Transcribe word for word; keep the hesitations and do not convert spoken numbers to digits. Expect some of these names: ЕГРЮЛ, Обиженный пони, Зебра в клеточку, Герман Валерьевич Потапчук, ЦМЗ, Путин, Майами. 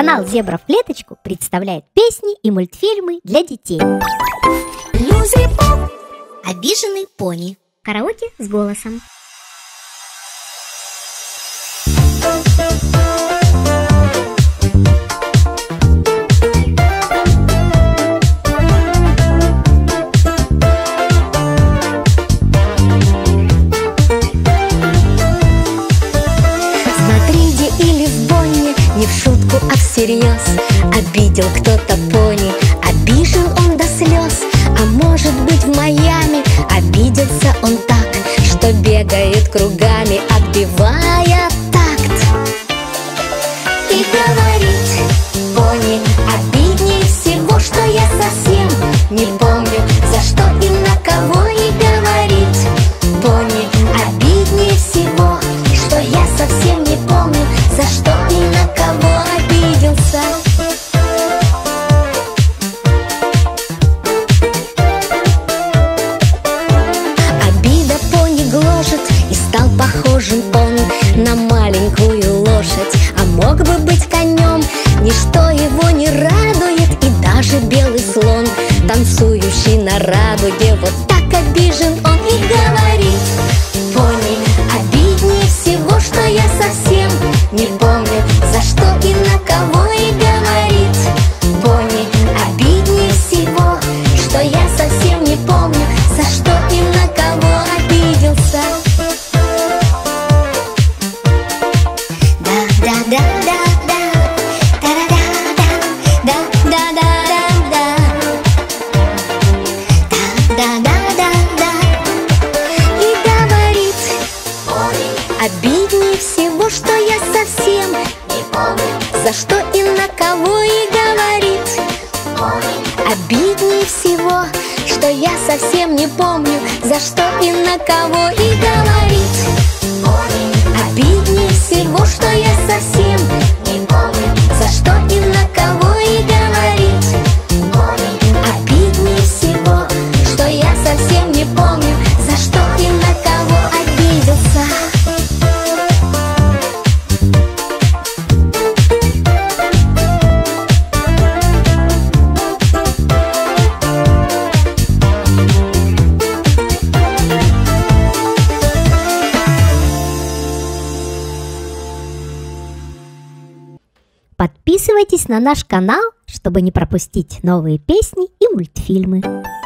Канал «Зебра в клеточку» представляет песни и мультфильмы для детей. Обиженный пони. Караоке с голосом. А всерьез обидел кто-то пони, обижен он до слез. А может быть, в Майами обиделся он так, что бегает кругами, отбивая такт. И говорить пони обиднее всего, что я совсем не помню, за что и на кого. И говорить пони обиднее всего, что я совсем не помню, за что и на кого. Обида пони гложет, и стал похожим он на маленькую лошадь, а мог бы быть конем. Ничто его не радует, и даже белый слон, танцующий на радуге, вот так обижен он. И говорит пони обиднее всего, что я совсем не помню, за что и на кого. И говорит пони обиднее всего, что я совсем не помню, за что и на кого обиделся. Да-да-да-да-да, да-да-да-да, да-да-да-да, да-да-да-да. И говорит пони обиднее всего, что я совсем не помню, за что и на кого. И говорит пони обиднее всего, что я совсем не помню, за что и на кого. И говорит пони обиднее всего, что я совсем не помню, за что и на кого. И говорит пони обиднее всего, что я совсем не помню, за что и на кого обиделся. Подписывайтесь на наш канал, чтобы не пропустить новые песни и мультфильмы.